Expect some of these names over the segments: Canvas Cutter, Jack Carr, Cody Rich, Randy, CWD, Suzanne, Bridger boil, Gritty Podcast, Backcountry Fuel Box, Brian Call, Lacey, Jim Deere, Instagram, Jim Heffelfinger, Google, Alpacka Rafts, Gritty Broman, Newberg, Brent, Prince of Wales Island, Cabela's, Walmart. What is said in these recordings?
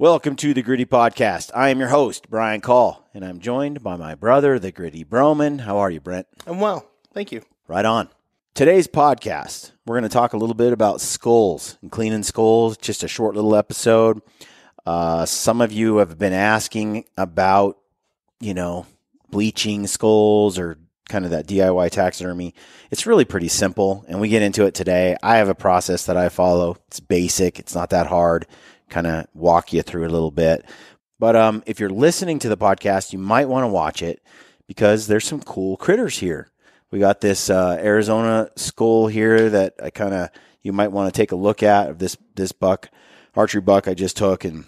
Welcome to the Gritty Podcast. I am your host, Brian Call, and I'm joined by my brother, the Gritty Broman. How are you, Brent? I'm well. Thank you. Right on. Today's podcast, we're going to talk a little bit about skulls and cleaning skulls, just a short little episode. Some of you have been asking about, you know, bleaching skulls or kind of that DIY taxidermy. It's really pretty simple, and we get into it today. I have a process that I follow. It's basic. It's not that hard. Kind of walk you through a little bit. But if you're listening to the podcast, you might want to watch it because there's some cool critters here. We got this Arizona skull here that I kind of, you might want to take a look at, this buck, archery buck I just took. And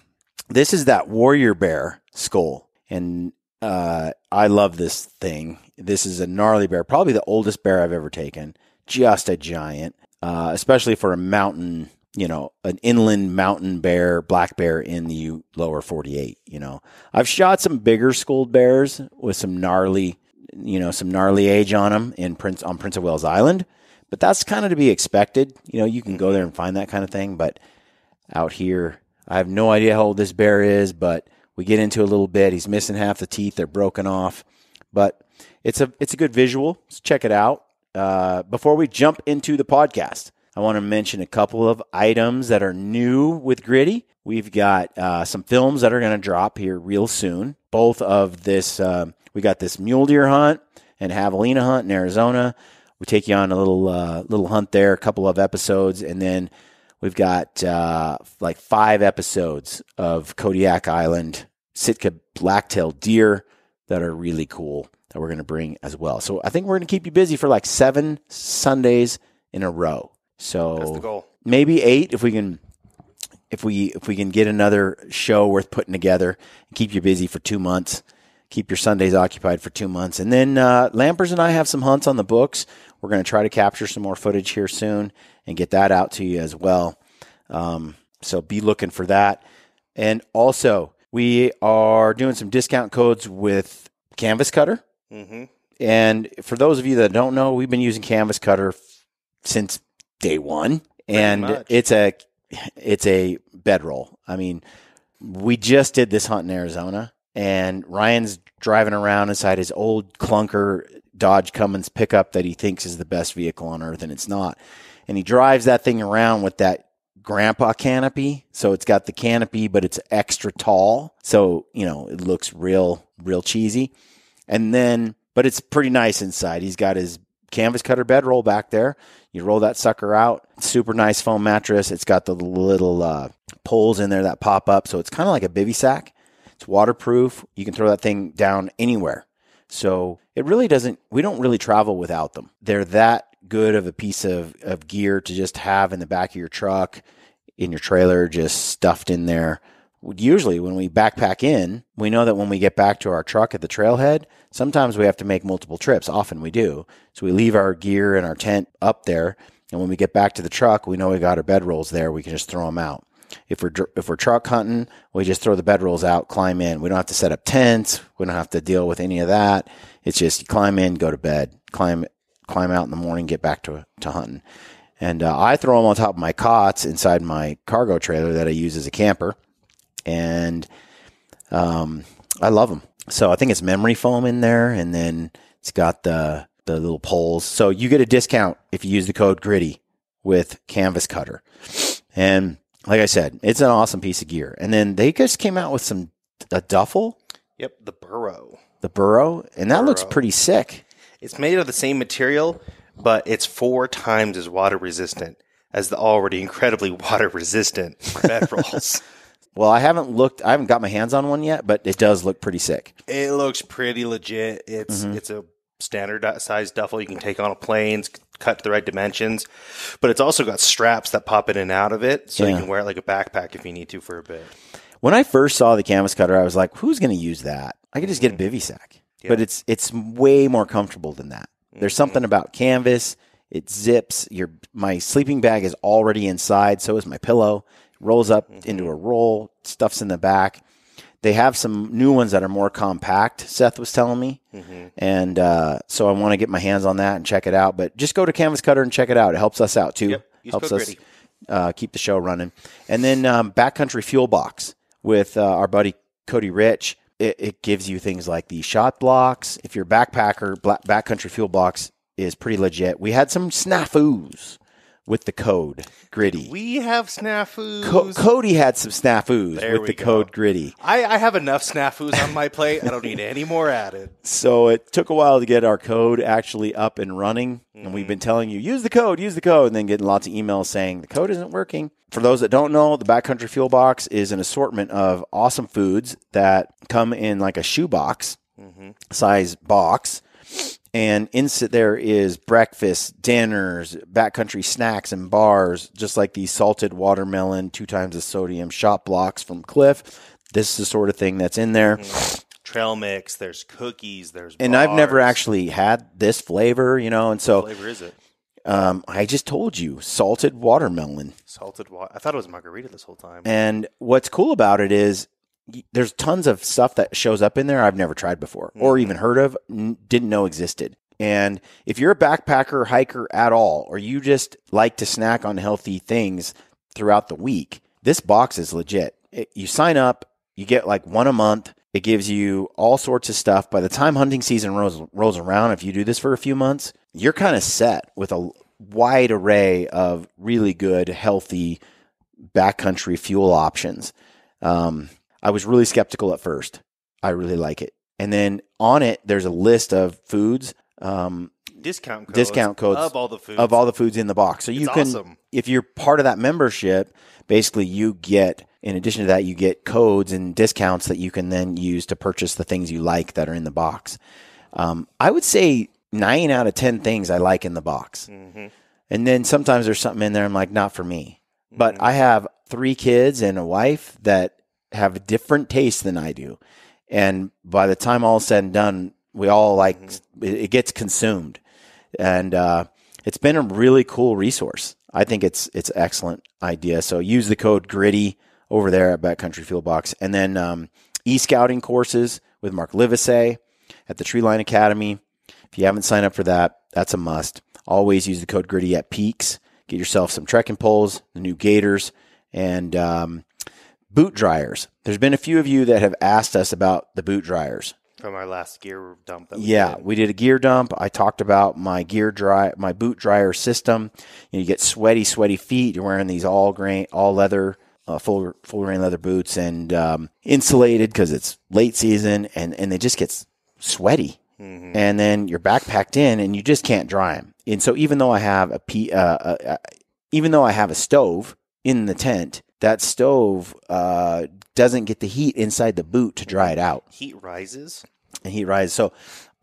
this is that warrior bear skull. And I love this thing. This is a gnarly bear, probably the oldest bear I've ever taken. Just a giant, especially for a mountain, you know, an inland mountain bear, black bear in the lower 48, you know. I've shot some bigger skulled bears with some gnarly age on them on Prince of Wales Island, but that's kind of to be expected. You know, you can go there and find that kind of thing, but out here, I have no idea how old this bear is, but we get into a little bit. He's missing half the teeth. They're broken off, but it's a good visual. So check it out. Before we jump into the podcast, I want to mention a couple of items that are new with Gritty. We've got some films that are going to drop here real soon. Both of this, we got this mule deer hunt and javelina hunt in Arizona. We take you on a little hunt there, a couple of episodes, and then we've got like 5 episodes of Kodiak Island Sitka black-tailed deer that are really cool that we're going to bring as well. So I think we're going to keep you busy for like 7 Sundays in a row. So that's the goal. Maybe 8 if we can get another show worth putting together and keep you busy for 2 months, keep your Sundays occupied for 2 months. And then Lampers and I have some hunts on the books. We're going to try to capture some more footage here soon and get that out to you as well. So be looking for that. And also we are doing some discount codes with Canvas Cutter. Mm-hmm. And for those of you that don't know, we've been using Canvas Cutter since day one, and it's a bedroll. I mean, we just did this hunt in Arizona, and Ryan's driving around inside his old clunker Dodge Cummins pickup that he thinks is the best vehicle on earth, and it's not. And he drives that thing around with that grandpa canopy. So it's got the canopy, but it's extra tall. So, you know, it looks real, real cheesy. And then, but it's pretty nice inside. He's got his Canvas Cutter bedroll back there. You roll that sucker out. Super nice foam mattress. It's got the little poles in there that pop up. So it's kind of like a bivy sack. It's waterproof. You can throw that thing down anywhere. So it really doesn't, we don't really travel without them. They're that good of a piece of gear to just have in the back of your truck, in your trailer, just stuffed in there. Usually when we backpack in, we know that when we get back to our truck at the trailhead, sometimes we have to make multiple trips. Often we do. So we leave our gear and our tent up there. And when we get back to the truck, we know we got our bedrolls there. We can just throw them out. If we're truck hunting, we just throw the bedrolls out, climb in. We don't have to set up tents. We don't have to deal with any of that. It's just you climb in, go to bed, climb out in the morning, get back to hunting. And I throw them on top of my cots inside my cargo trailer that I use as a camper. And I love them. So I think it's memory foam in there, and then it's got the little poles. So you get a discount if you use the code GRITTY with Canvas Cutter. And like I said, it's an awesome piece of gear. And then they just came out with a duffel. Yep, the Burrow. The Burrow, and that looks pretty sick. It's made of the same material, but it's 4 times as water resistant as the already incredibly water resistant bedrolls. Well, I haven't got my hands on one yet, but it does look pretty sick. It looks pretty legit. It's a standard size duffel you can take on a plane, cut to the right dimensions, but it's also got straps that pop in and out of it, so you can wear it like a backpack if you need to for a bit. When I first saw the Canvas Cutter, I was like, who's going to use that? I could just get a bivy sack. Yeah. But it's way more comfortable than that. There's something about canvas. It zips. My sleeping bag is already inside, so is my pillow. Rolls up into a roll, stuff's in the back. They have some new ones that are more compact, Seth was telling me. Mm-hmm. And so I want to get my hands on that and check it out. But just go to Canvas Cutter and check it out. It helps us out, too. Yep. Helps us keep the show running. And then Backcountry Fuel Box. with our buddy Cody Rich. It gives you things like the shot blocks. If you're a backpacker, Backcountry Fuel Box is pretty legit. We had some snafus with the code Gritty. We have snafus. Cody had some snafus with the code Gritty. I have enough snafus on my plate. I don't need any more added. So it took a while to get our code actually up and running. Mm-hmm. And we've been telling you, use the code, and then getting lots of emails saying the code isn't working. For those that don't know, the Backcountry Fuel Box is an assortment of awesome foods that come in like a shoebox, mm-hmm, size box. And there is breakfast, dinners, backcountry snacks and bars, just like the salted watermelon, 2 times the sodium, shot blocks from Cliff. This is the sort of thing that's in there. Mm-hmm. Trail mix, there's cookies, there's bars. And I've never actually had this flavor, you know, and so. What flavor is it? I just told you, salted watermelon. Salted water. I thought it was margarita this whole time. And what's cool about it is there's tons of stuff that shows up in there I've never tried before, mm-hmm, or even heard of, didn't know existed. And if you're a backpacker, hiker at all, or you just like to snack on healthy things throughout the week, this box is legit. You sign up, you get like one a month. It gives you all sorts of stuff. By the time hunting season rolls around, if you do this for a few months, you're kind of set with a wide array of really good, healthy backcountry fuel options. I was really skeptical at first. I really like it. And then on it, there's a list of foods, discount codes of all the foods in the box. So you can, if you're part of that membership, basically you get, in addition to that, you get codes and discounts that you can then use to purchase the things you like that are in the box. I would say 9 out of 10 things I like in the box. Mm-hmm. And then sometimes there's something in there I'm like, not for me. Mm-hmm. But I have 3 kids and a wife that have different tastes than I do. And by the time all's said and done, we all like, mm-hmm, it gets consumed. And it's been a really cool resource. I think it's an excellent idea. So use the code Gritty over there at Backcountry Fuel Box. And then e-scouting courses with Mark Livesey at the Treeline Academy. If you haven't signed up for that, that's a must. Always use the code Gritty at Peaks. Get yourself some trekking poles, the new gaiters, and boot dryers. There's been a few of you that have asked us about the boot dryers. From our last gear dump that we did. We did a gear dump. I talked about my my boot dryer system. You get sweaty feet. You're wearing these all leather, full grain leather boots, and insulated because it's late season, and they just get sweaty. Mm-hmm. And then you're backpacked in, and you just can't dry them. And so even though I have a stove in the tent, that stove doesn't get the heat inside the boot to dry it out. Heat rises. So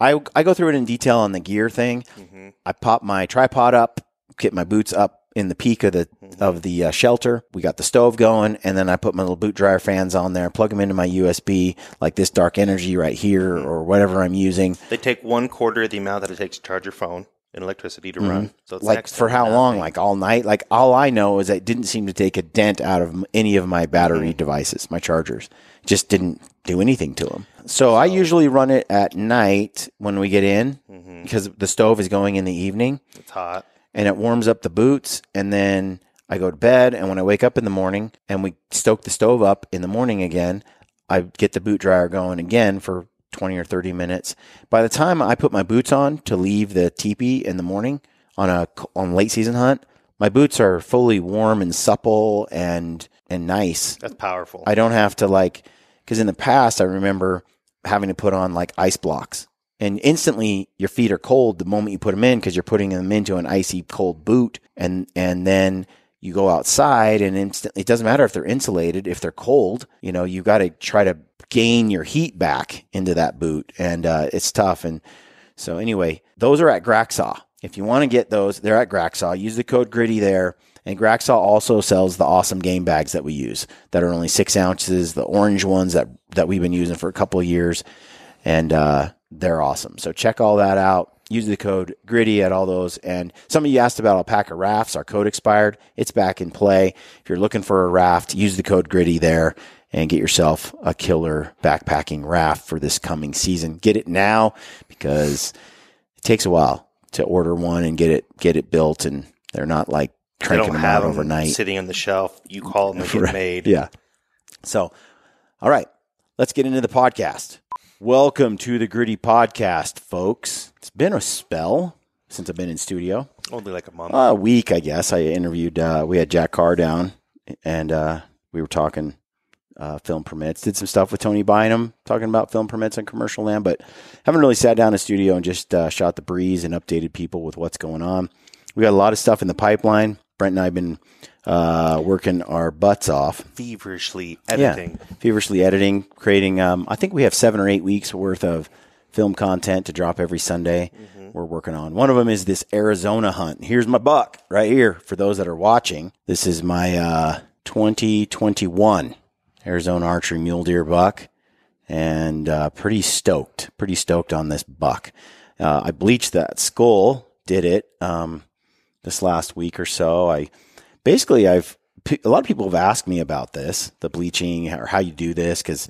I go through it in detail on the gear thing. Mm-hmm. I pop my tripod up, get my boots up in the peak of the mm-hmm. Shelter. We got the stove going, and then I put my little boot dryer fans on there, plug them into my USB, like this Dark Energy right here, mm-hmm. or whatever I'm using. They take 1/4 of the amount that it takes to charge your phone and electricity to mm-hmm. run. So it's like for how long? Like all night? Like all I know is it didn't seem to take a dent out of any of my battery mm-hmm. devices, my chargers. Just didn't do anything to them. So I usually run it at night when we get in mm-hmm. because the stove is going in the evening. It's hot. And it warms up the boots, and then I go to bed, and when I wake up in the morning and we stoke the stove up in the morning again, I get the boot dryer going again for 20 or 30 minutes. By the time I put my boots on to leave the teepee in the morning on late season hunt, my boots are fully warm and supple and nice. That's powerful. I don't have to because in the past I remember having to put on like ice blocks. And instantly your feet are cold the moment you put them in because you're putting them into an icy cold boot. And then you go outside and instantly, it doesn't matter if they're insulated, if they're cold, you know, you got to try to gain your heat back into that boot. And it's tough. And so anyway, those are at Grakksaw. If you want to get those, they're at Grakksaw. Use the code Gritty there. And Grakksaw also sells the awesome game bags that we use that are only 6 ounces, the orange ones that we've been using for a couple of years. And they're awesome. So check all that out. Use the code Gritty at all those. And some of you asked about alpaca rafts. Our code expired. It's back in play. If you're looking for a raft, use the code Gritty there and get yourself a killer backpacking raft for this coming season. Get it now because it takes a while to order one and get it built. And they're not like cranking them out overnight. Sitting on the shelf. You call them and get made. Yeah. So All right, let's get into the podcast. Welcome to the Gritty Podcast, folks. It's been a spell since I've been in studio. Only like a month. A week, I guess. I interviewed, we had Jack Carr down, and we were talking film permits. Did some stuff with Tony Bynum, talking about film permits on commercial land, but haven't really sat down in the studio and just shot the breeze and updated people with what's going on. We got a lot of stuff in the pipeline. Brent and I have been working our butts off. Feverishly editing. Yeah, feverishly editing, creating, I think we have 7 or 8 weeks worth of film content to drop every Sunday. Mm-hmm. We're working on. One of them is this Arizona hunt. Here's my buck right here. For those that are watching, this is my 2021 Arizona archery mule deer buck. And pretty stoked on this buck. I bleached that skull, did it. This last week or so, a lot of people have asked me about this, the bleaching or how you do this, because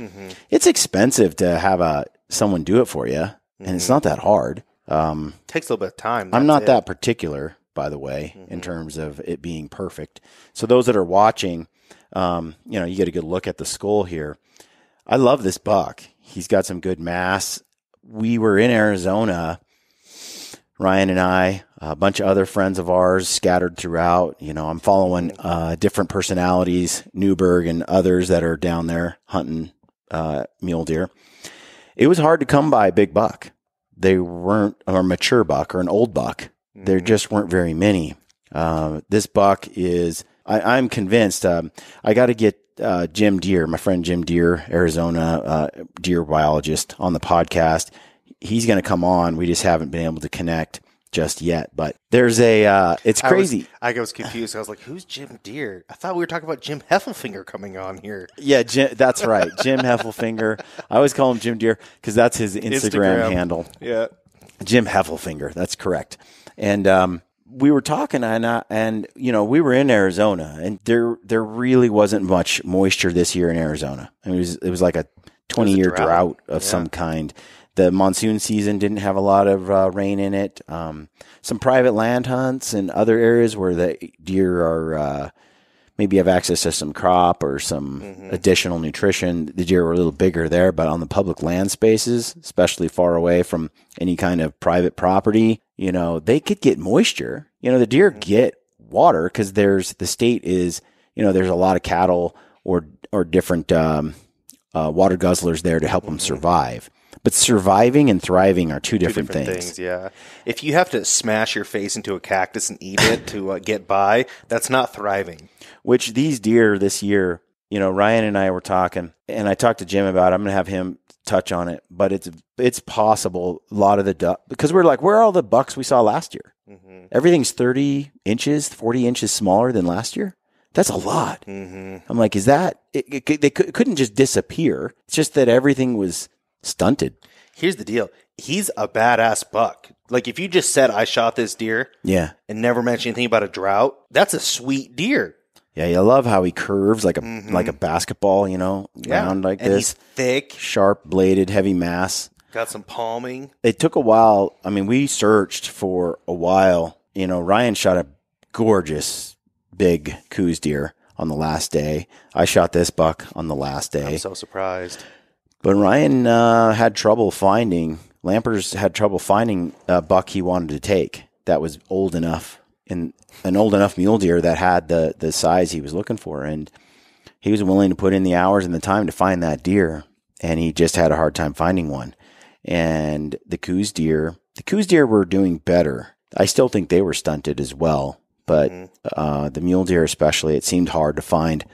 it's expensive to have someone do it for you, and it's not that hard. Takes a little bit of time. I'm not that particular, by the way, in terms of it being perfect. So those that are watching, you get a good look at the skull here. I love this buck. He's got some good mass. We were in Arizona, Ryan and I, a bunch of other friends of ours scattered throughout. You know, I'm following different personalities, Newberg and others that are down there hunting mule deer. It was hard to come by a big buck. They weren't a mature buck or an old buck. Mm-hmm. There just weren't very many. This buck is, I'm convinced, I got to get Jim Deere, my friend Jim Deere, Arizona deer biologist, on the podcast. He's going to come on. We just haven't been able to connect just yet, but there's it's crazy. I was confused. I was like, who's Jim Deere? I thought we were talking about Jim Heffelfinger coming on here. Yeah, that's right. Jim Heffelfinger. I always call him Jim Deere because that's his Instagram handle. Yeah. Jim Heffelfinger. That's correct. And, we were talking and we were in Arizona, and there really wasn't much moisture this year in Arizona. I mean, it was like a 20-year drought of some kind. The monsoon season didn't have a lot of rain in it. Some private land hunts and other areas where the deer are maybe have access to some crop or some additional nutrition. The deer were a little bigger there, but on the public land spaces, especially far away from any kind of private property, they could get moisture. The deer get water because the state is, there's a lot of cattle or different water guzzlers there to help them survive. But surviving and thriving are two different things. Yeah. If you have to smash your face into a cactus and eat it to get by, that's not thriving. Which these deer this year, Ryan and I were talking, and I talked to Jim about it. I'm going to have him touch on it, but it's possible a lot of the duck, because we're like, where are all the bucks we saw last year? Mm-hmm. Everything's 30 inches, 40 inches smaller than last year. That's a lot. Mm-hmm. I'm like, is that, they couldn't just disappear. It's just that everything was stunted. Here's the deal. He's a badass buck. Like, if you just said, I shot this deer and never mentioned anything about a drought, that's a sweet deer. Yeah, you love how he curves like a basketball, round like and this. He's thick. Sharp bladed, heavy mass. Got some palming. It took a while. I mean, we searched for a while. Ryan shot a gorgeous big coos deer on the last day. I shot this buck on the last day. I'm so surprised. But Ryan Lampers had trouble finding a buck he wanted to take that was old enough, and an old enough mule deer that had the size he was looking for. And he was willing to put in the hours and the time to find that deer, and he just had a hard time finding one. And the coos deer were doing better. I still think they were stunted as well, but the mule deer especially, it seemed hard to find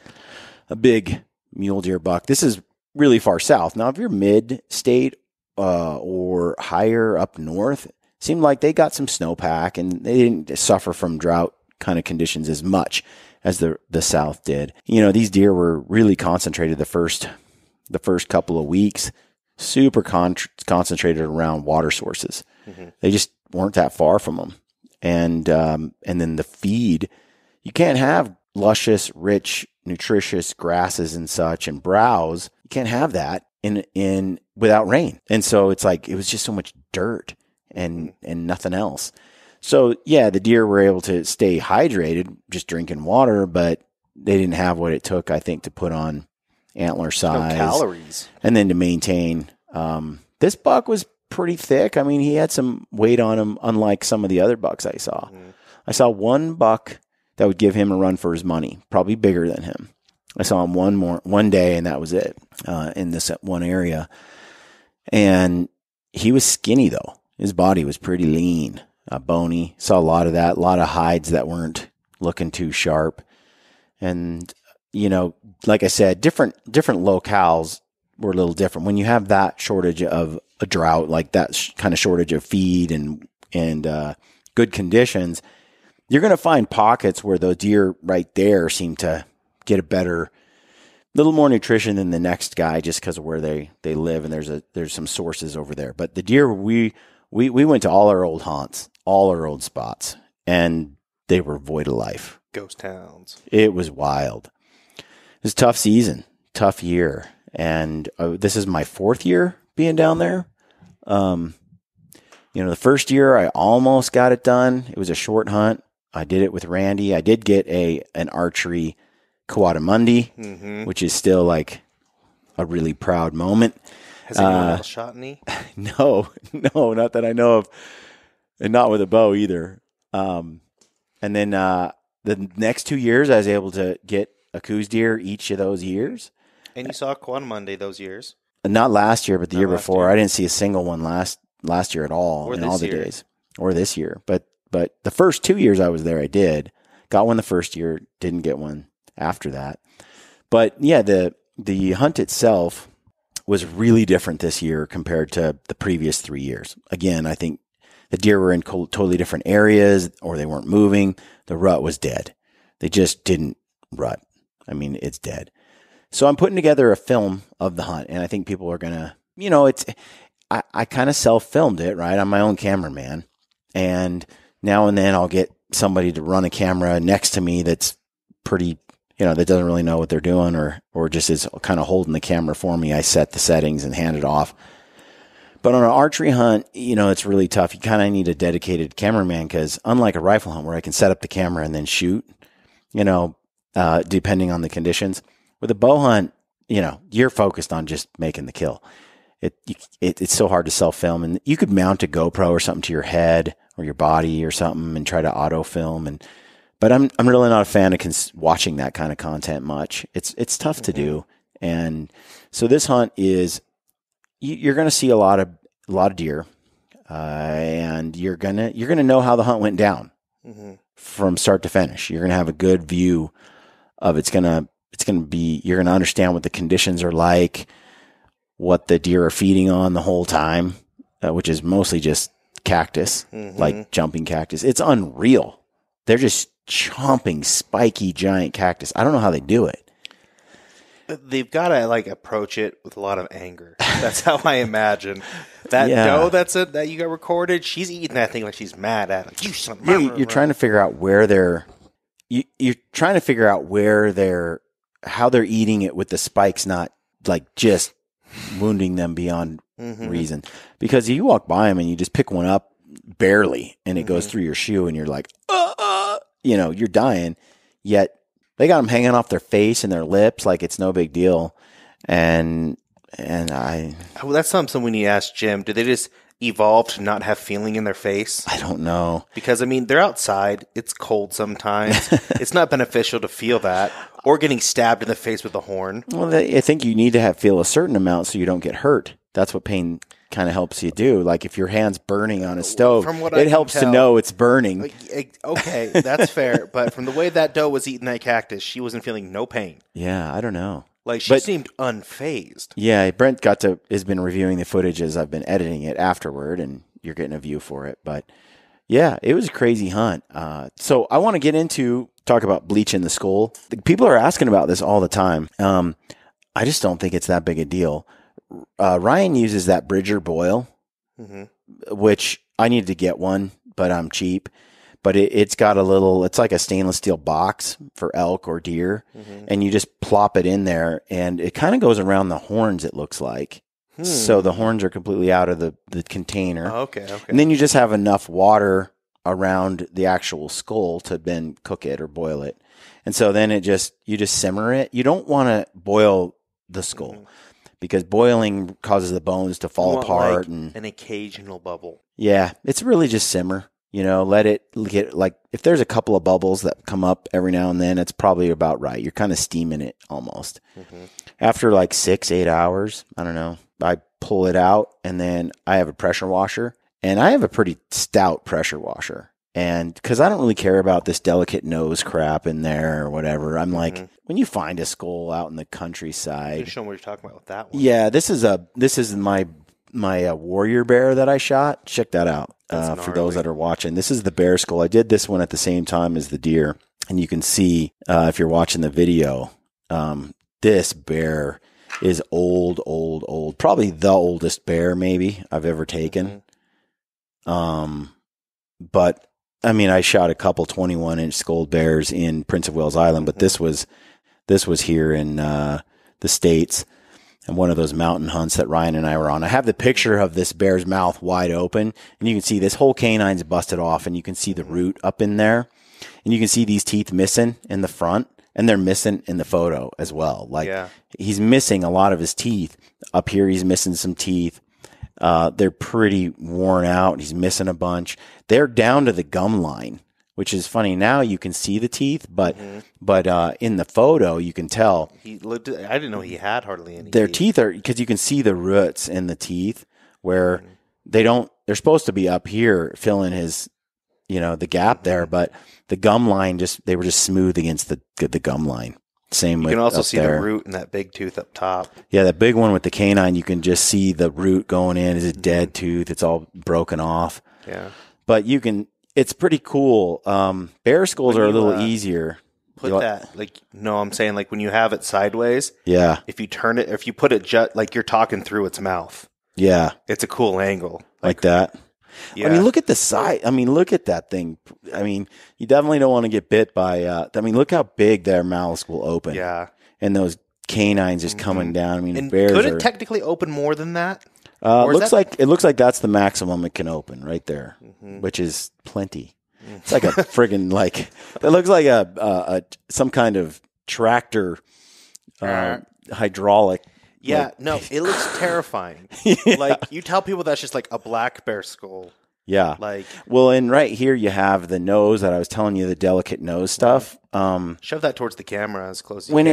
a big mule deer buck. This is really far south. Now, if you're mid-state or higher up north, it seemed like they got some snowpack and they didn't suffer from drought kind of conditions as much as the south did. These deer were really concentrated the first couple of weeks, super concentrated around water sources. Mm-hmm. They just weren't that far from them. And then the feed, you can't have luscious, rich, nutritious grasses and such and browse. You can't have that in without rain. And so it's like it was just so much dirt and nothing else. So yeah, the deer were able to stay hydrated just drinking water, but they didn't have what it took, I think, to put on antler size. No calories. And then to maintain. This buck was pretty thick. I mean, he had some weight on him, unlike some of the other bucks I saw. Mm-hmm. I saw one buck that would give him a run for his money, probably bigger than him. I saw him one day, and that was it in this one area. And he was skinny, though. His body was pretty lean, bony. Saw a lot of that, a lot of hides that weren't looking too sharp. And, you know, like I said, different locales were a little different. When you have that shortage of a drought, like that kind of shortage of feed and good conditions, you're going to find pockets where those deer right there seem to get a better, little more nutrition than the next guy, just because of where they live. And there's some sources over there. But the deer, we went to all our old haunts, all our old spots, and they were void of life. Ghost towns. It was wild. It was a tough season, tough year. And this is my fourth year being down there. You know, the first year I almost got it done. It was a short hunt. I did it with Randy. I did get an archery Kawatamundi, which is still like a really proud moment. Has anyone else shot any? No, not that I know of, and not with a bow either. And then the next 2 years, I was able to get a coos deer each of those years. And you saw a Kawatamundi those years? Not last year, but the year before. Year. I didn't see a single one last year at all, or in all the days, or this year. But the first 2 years I was there, I did. Got one the first year, didn't get one after that. But yeah, the hunt itself was really different this year compared to the previous 3 years. Again, I think the deer were in totally different areas, or they weren't moving. The rut was dead. They just didn't rut. I mean, it's dead. So I'm putting together a film of the hunt, and I think people are going to, you know, I kind of self-filmed it, right? I'm my own cameraman. And now and then I'll get somebody to run a camera next to me that's pretty, you know, that doesn't really know what they're doing or just is kind of holding the camera for me. I set the settings and hand it off. But on an archery hunt, you know, it's really tough. You kind of need a dedicated cameraman because unlike a rifle hunt where I can set up the camera and then shoot, you know, depending on the conditions. With a bow hunt, you know, you're focused on just making the kill. It's so hard to self-film. And you could mount a GoPro or something to your head or your body or something and try to auto-film. But I'm really not a fan of watching that kind of content much. It's tough to do. And so this hunt is, you're going to see a lot of deer, and you're going to know how the hunt went down from start to finish. You're going to have a good view of you're going to understand what the conditions are like, what the deer are feeding on the whole time, which is mostly just cactus, like jumping cactus. It's unreal. They're just chomping spiky giant cactus. I don't know how they do it. They've got to like approach it with a lot of anger. That's how I imagine that doe that you got recorded. She's eating that thing like she's mad at it. You're trying to figure out where they're. You're trying to figure out where they're, how they're eating it with the spikes not like just wounding them beyond reason. Because you walk by them and you just pick one up barely, and it goes through your shoe, and you're like, you know, you're dying. Yet they got them hanging off their face and their lips like it's no big deal. Well, that's something we need to ask Jim. Do they just evolve to not have feeling in their face? I don't know. Because, I mean, they're outside. It's cold sometimes. It's not beneficial to feel that. Or getting stabbed in the face with a horn. Well, I think you need to feel a certain amount so you don't get hurt. That's what pain kind of helps you do. Like if your hand's burning on a stove, it helps to know it's burning. Okay, that's fair. But from the way that doe was eating that cactus, she wasn't feeling no pain. Yeah, I don't know. Like she seemed unfazed. Yeah, Brent has been reviewing the footage as I've been editing it afterward, and you're getting a view for it. But yeah, it was a crazy hunt. So I want to get into talk about bleaching the skull. People are asking about this all the time. I just don't think it's that big a deal. Ryan uses that Bridger boil, which I needed to get one, but I'm cheap. But it's got it's like a stainless steel box for elk or deer, and you just plop it in there, and it kind of goes around the horns, it looks like. So the horns are completely out of the container. Oh, okay. And then you just have enough water around the actual skull to then cook it or boil it. And so then you just simmer it. You don't want to boil the skull, because boiling causes the bones to fall apart, like and an occasional bubble. Yeah, it's really just simmer. You know, let it get, like, if there's a couple of bubbles that come up every now and then, it's probably about right. You're kind of steaming it almost. After like 6-8 hours, I don't know, I pull it out, and then I have a pressure washer, and I have a pretty stout pressure washer. And because I don't really care about this delicate nose crap in there or whatever. I'm like, when you find a skull out in the countryside. You're showing what you're talking about with that one. Yeah, this is my warrior bear that I shot. Check that out for those that are watching. This is the bear skull. I did this one at the same time as the deer. And you can see if you're watching the video, this bear is old. Probably the oldest bear maybe I've ever taken. But... I mean, I shot a couple 21-inch skull bears in Prince of Wales Island, but this was here in the States, and one of those mountain hunts that Ryan and I were on. I have the picture of this bear's mouth wide open, and you can see this whole canine's busted off, and you can see the root up in there, and you can see these teeth missing in the front, and they're missing in the photo as well. Like he's missing a lot of his teeth. Up here, he's missing some teeth. They're pretty worn out. He's missing a bunch. They're down to the gum line, which is funny. Now you can see the teeth, but in the photo you can tell he looked. I didn't know he had hardly any. Their teeth are, because you can see the roots in the teeth where they don't. They're supposed to be up here filling his, you know, the gap there, but the gum line they were just smooth against the gum line. Same you can also see there. The root in that big tooth up top. Yeah, that big one with the canine, you can just see the root going in. It's a dead tooth. It's all broken off. Yeah. But you can, it's pretty cool. Bear skulls are a little easier. I'm saying like when you have it sideways. Yeah. If you turn it, if you put it just, like you're talking through its mouth. Yeah. It's a cool angle. Like that. Yeah. I mean, look at the side. I mean, look at that thing. I mean, you definitely don't want to get bit by, look how big their mouths will open. Yeah. And those canines just coming down. I mean, and bears could it technically open more than that? It looks like that's the maximum it can open right there, which is plenty. It's like a friggin' like, it looks like some kind of tractor hydraulic. Yeah, like, no, it looks terrifying. Yeah. Like, you tell people that's just like a black bear skull. Yeah. Like, well, and right here you have the nose that I was telling you, the delicate nose stuff. Shove that towards the camera as close as you can.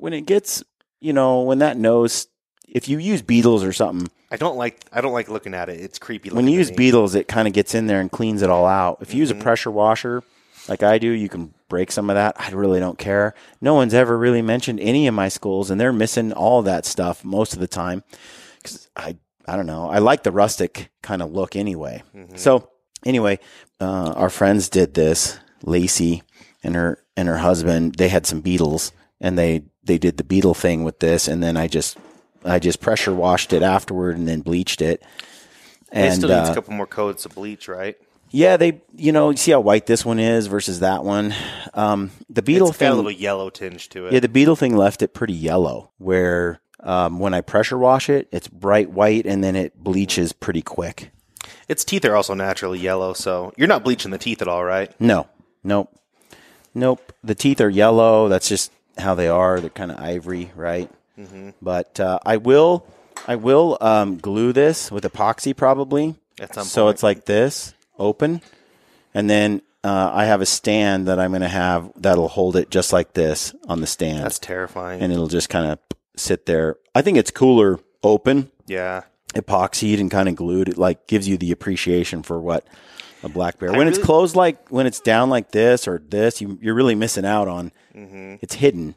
When it gets, you know, when that nose, if you use beetles or something. I don't like looking at it. It's creepy looking. When you use beetles, it kind of gets in there and cleans it all out. If you use a pressure washer like I do, you can break some of that. I really don't care. No one's ever really mentioned any of my skulls, and they're missing all that stuff most of the time. Because I don't know. I like the rustic kind of look anyway. So anyway, our friends did this. Lacey and her husband, they had some beetles, and they did the beetle thing with this, and then I just pressure washed it afterward and then bleached it. And it still needs a couple more coats to bleach, right? Yeah, you see how white this one is versus that one. The beetle thing got a little yellow tinge to it. Yeah, the beetle thing left it pretty yellow, where when I pressure wash it, it's bright white, and then it bleaches pretty quick. Its teeth are also naturally yellow, so you're not bleaching the teeth at all, right? No. Nope. The teeth are yellow. That's just how they are. They're kind of ivory, right? But I will glue this with epoxy probably. At some point. So it's like this. Open, and then I have a stand that I'm going to have that'll hold it just like this on the stand. That's terrifying. And it'll just kind of sit there. I think it's cooler open. Yeah. Epoxied and kind of glued. It like gives you the appreciation for what a black bear. It's closed, like when it's down like this or this, you're really missing out on. It's hidden.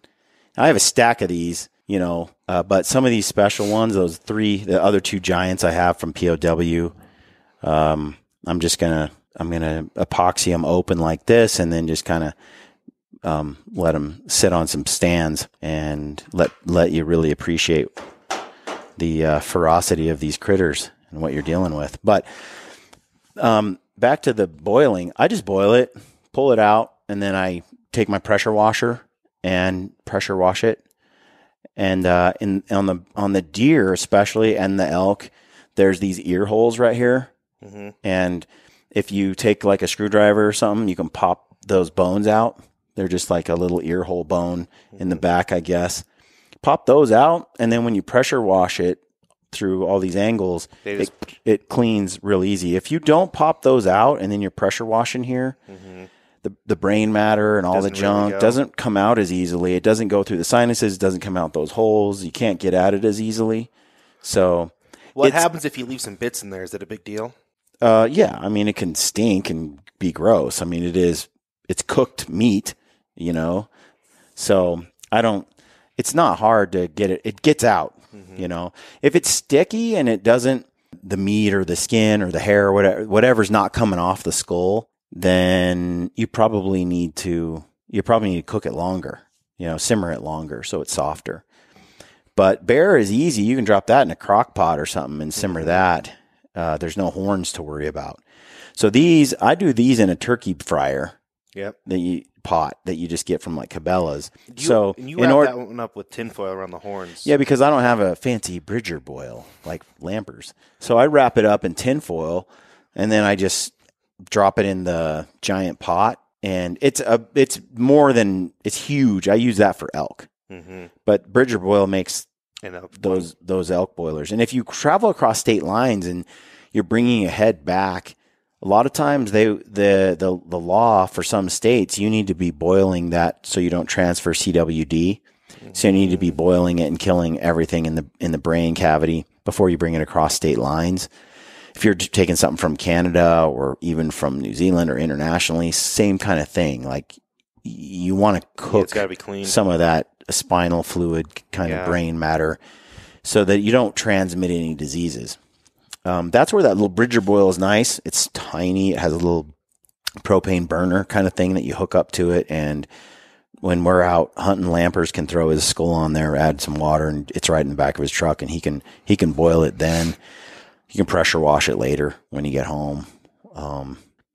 I have a stack of these, you know, but some of these special ones, those three, the other two giants I have from POW, I'm gonna epoxy them open like this, and then just kind of let them sit on some stands and let you really appreciate the ferocity of these critters and what you're dealing with. But back to the boiling, I just boil it, pull it out, and then I take my pressure washer and pressure wash it. And on the deer especially and the elk, there's these ear holes right here. And if you take like a screwdriver or something, you can pop those bones out. They're just like a little ear hole bone in the back, I guess. pop those out, and then when you pressure wash it through all these angles, it cleans real easy. If you don't pop those out and then you're pressure washing here, mm-hmm. the brain matter and all the junk really doesn't come out as easily. It doesn't go through the sinuses. It doesn't come out those holes. You can't get at it as easily. So what happens if you leave some bits in there? Is that a big deal? Yeah. I mean, it can stink and be gross. I mean, it's cooked meat, you know? So it's not hard to get it. It gets out. Mm-hmm. You know, if it's sticky and it doesn't, the meat or the skin or the hair or whatever's not coming off the skull, then you probably need to cook it longer, you know, simmer it longer so it's softer. But bear is easy. You can drop that in a crock pot or something and simmer that. There's no horns to worry about. So I do these in a turkey fryer. Yep. Pot that you just get from like Cabela's. You wrap that one up with tinfoil around the horns. Yeah, because I don't have a fancy Bridger boil like Lampers. So I wrap it up in tinfoil and then I just drop it in the giant pot, and it's huge. I use that for elk. Mm-hmm. But Bridger boil makes those elk boilers. And if you travel across state lines and you're bringing a head back, a lot of times the law for some states, you need to be boiling that so you don't transfer CWD. Mm-hmm. So you need to be boiling it and killing everything in the brain cavity before you bring it across state lines. If you're taking something from Canada or even from New Zealand or internationally, same kind of thing. Like you want to cook it's gotta be clean. Some of that spinal fluid kind of brain matter so that you don't transmit any diseases. That's where that little Bridger boil is nice. It's tiny. It has a little propane burner kind of thing that you hook up to it. And when we're out hunting, Lampers can throw his skull on there, add some water, and it's right in the back of his truck. And he can boil it then. You can pressure wash it later when you get home.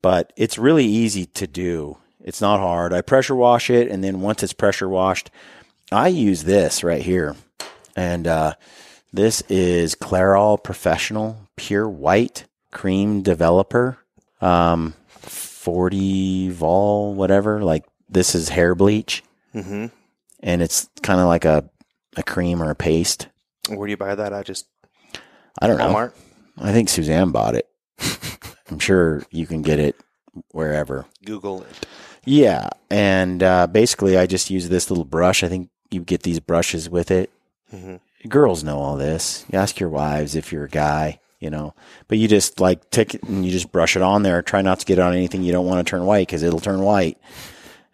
But it's really easy to do. It's not hard. I pressure wash it. And then once it's pressure washed, I use this right here. And, this is Clairol Professional Pure White Cream Developer, 40 vol, whatever. Like this is hair bleach, mm-hmm. and it's kind of like a cream or a paste. Where do you buy that? I don't know. Walmart? I think Suzanne bought it. I'm sure you can get it wherever. Google it. Yeah, and basically I just use this little brush. I think you get these brushes with it. Mm-hmm. Girls know all this. You ask your wives if you're a guy, you know, but you just like take it and you just brush it on there. Try not to get on anything you don't want to turn white, because it'll turn white.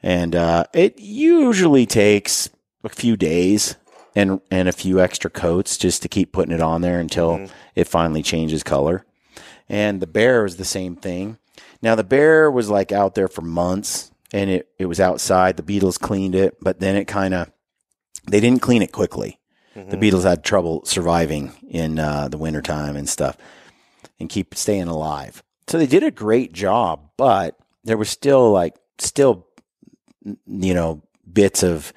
And it usually takes a few days and a few extra coats just to keep putting it on there until it finally changes color. And the bear was the same thing. Now, the bear was like out there for months, and it was outside. The beetles cleaned it, but then they didn't clean it quickly. The beetles had trouble surviving in the wintertime and stuff and keep staying alive. So they did a great job, but there was still, you know, bits of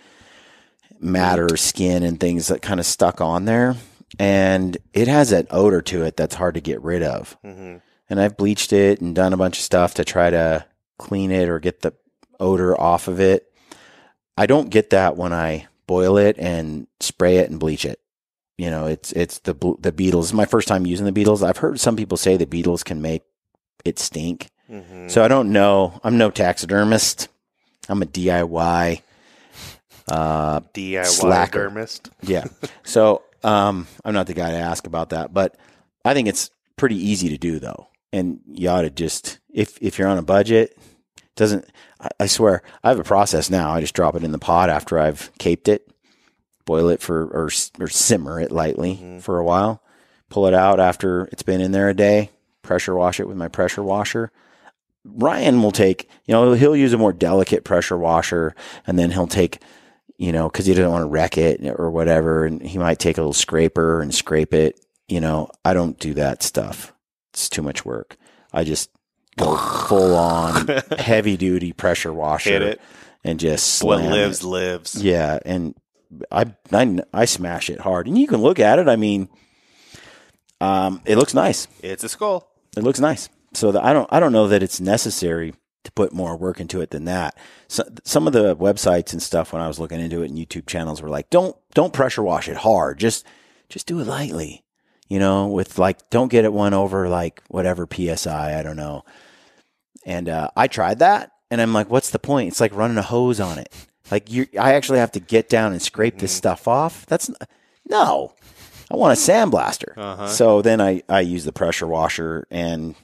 matter, skin and things that kind of stuck on there. And it has an odor to it that's hard to get rid of. Mm-hmm. And I've bleached it and done a bunch of stuff to try to clean it or get the odor off of it. I don't get that when I boil it and spray it and bleach it. You know, it's the beetles. It's my first time using the beetles. I've heard some people say the beetles can make it stink. Mm-hmm. So I don't know. I'm no taxidermist. I'm a DIY slacker. Dermist. Yeah. So I'm not the guy to ask about that, but I think it's pretty easy to do though. And you ought to just, if you're on a budget, I swear, I have a process now. I just drop it in the pot after I've caped it, boil it or simmer it lightly for a while, pull it out after it's been in there a day, pressure wash it with my pressure washer. Ryan will take, you know, he'll use a more delicate pressure washer, and then he'll take, you know, because he doesn't want to wreck it or whatever, and he might take a little scraper and scrape it. You know, I don't do that stuff. It's too much work. I just go full on heavy duty pressure washer. Hit it. And just slam what lives. Yeah. And I smash it hard, and you can look at it. I mean, it looks nice. It's a skull. It looks nice. So I don't know that it's necessary to put more work into it than that. So, some of the websites and stuff when I was looking into it and YouTube channels were like, don't pressure wash it hard. Just do it lightly, you know, with like, don't get it one over like whatever PSI, I don't know. And I tried that and I'm like, what's the point? It's like running a hose on it. Like I actually have to get down and scrape this stuff off. That's no, I want a sandblaster. Uh-huh. So then I use the pressure washer and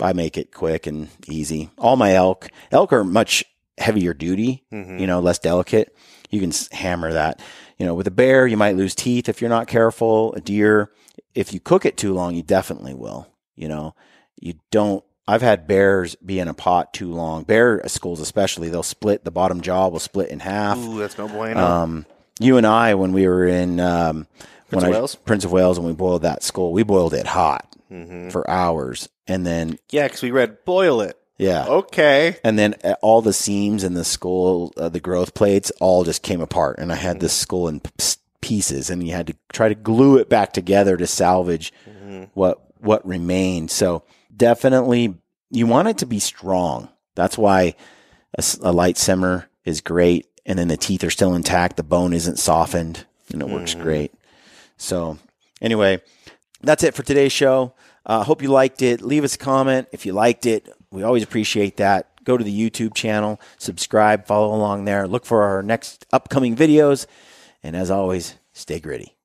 I make it quick and easy. All my elk are much heavier duty, you know, less delicate. You can hammer that, you know, with a bear, you might lose teeth if you're not careful. A deer, if you cook it too long, you definitely will, you know, you don't. I've had bears be in a pot too long. Bear skulls especially, they'll split. The bottom jaw will split in half. Ooh, that's no bueno. You and I, when we were in Prince of Wales, and we boiled that skull, we boiled it hot for hours. And then... yeah, because we read, boil it. Yeah. Okay. And then all the seams in the skull, the growth plates, all just came apart. And I had this skull in pieces, and you had to try to glue it back together to salvage what remained. So... definitely, you want it to be strong. That's why a light simmer is great. And then the teeth are still intact. The bone isn't softened and it works great. So anyway, that's it for today's show. Hope you liked it. Leave us a comment if you liked it. We always appreciate that. Go to the YouTube channel, subscribe, follow along there. Look for our next upcoming videos. And as always, stay gritty.